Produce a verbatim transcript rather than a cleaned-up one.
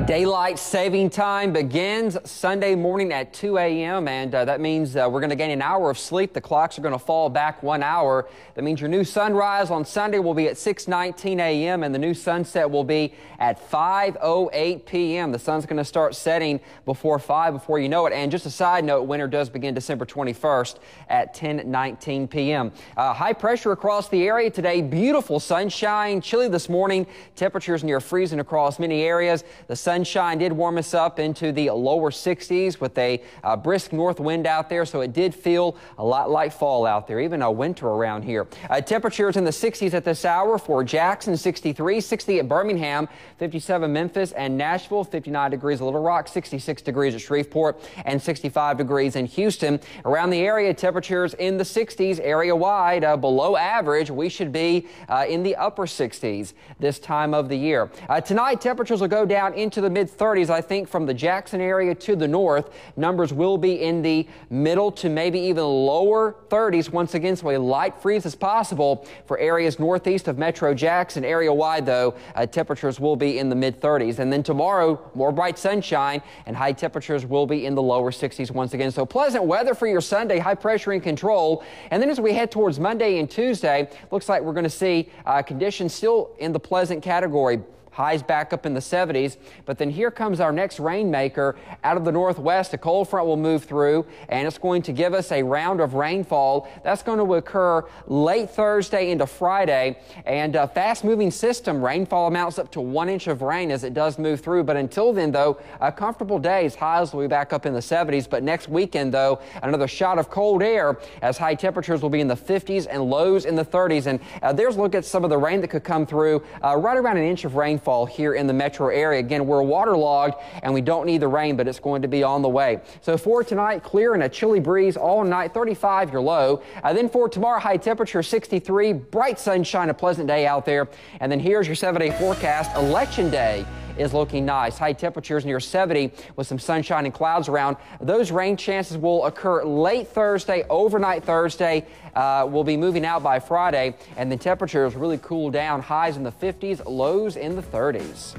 Okay, daylight saving time begins Sunday morning at two A M and uh, that means uh, we're going to gain an hour of sleep. The clocks are going to fall back one hour. That means your new sunrise on Sunday will be at six nineteen A M and the new sunset will be at five oh eight P M The sun's going to start setting before five before you know it. And just a side note, winter does begin December twenty-first at ten nineteen P M Uh, high pressure across the area today. Beautiful sunshine, chilly this morning. Temperatures near freezing across many areas. The sunshine did warm us up into the lower sixties with a uh, brisk north wind out there, so it did feel a lot like fall out there, even a winter around here. Uh, temperatures in the sixties at this hour for Jackson, sixty-three, sixty at Birmingham, fifty-seven Memphis and Nashville, fifty-nine degrees at Little Rock, sixty-six degrees at Shreveport, and sixty-five degrees in Houston. Around the area, temperatures in the sixties area-wide, uh, below average. We should be uh, in the upper sixties this time of the year. Uh, tonight, temperatures will go down into the mid thirties, I think, from the Jackson area to the north. Numbers will be in the middle to maybe even lower thirties once again, so a light freeze is possible for areas northeast of Metro Jackson. Area-wide, though, uh, temperatures will be in the mid thirties. And then tomorrow, more bright sunshine and high temperatures will be in the lower sixties once again. So pleasant weather for your Sunday, high pressure in control. And then as we head towards Monday and Tuesday, looks like we're going to see uh, conditions still in the pleasant category. Highs back up in the seventies, but then here comes our next rainmaker out of the northwest. A cold front will move through, and it's going to give us a round of rainfall. That's going to occur late Thursday into Friday, and a fast-moving system. Rainfall amounts up to one inch of rain as it does move through, but until then, though, a comfortable days. Highs will be back up in the seventies, but next weekend, though, another shot of cold air as high temperatures will be in the fifties and lows in the thirties. And uh, there's a look at some of the rain that could come through, uh, right around an inch of rain fall here in the metro area. Again, we're waterlogged and we don't need the rain, but it's going to be on the way. So for tonight, clear and a chilly breeze all night, thirty-five your low. Uh, then for tomorrow, high temperature sixty-three, bright sunshine, a pleasant day out there. And then here's your seven-day forecast. Election day is looking nice. High temperatures near seventy with some sunshine and clouds around. Those rain chances will occur late Thursday, overnight Thursday. Uh, will be moving out by Friday, and the temperatures really cool down. Highs in the fifties, lows in the thirties.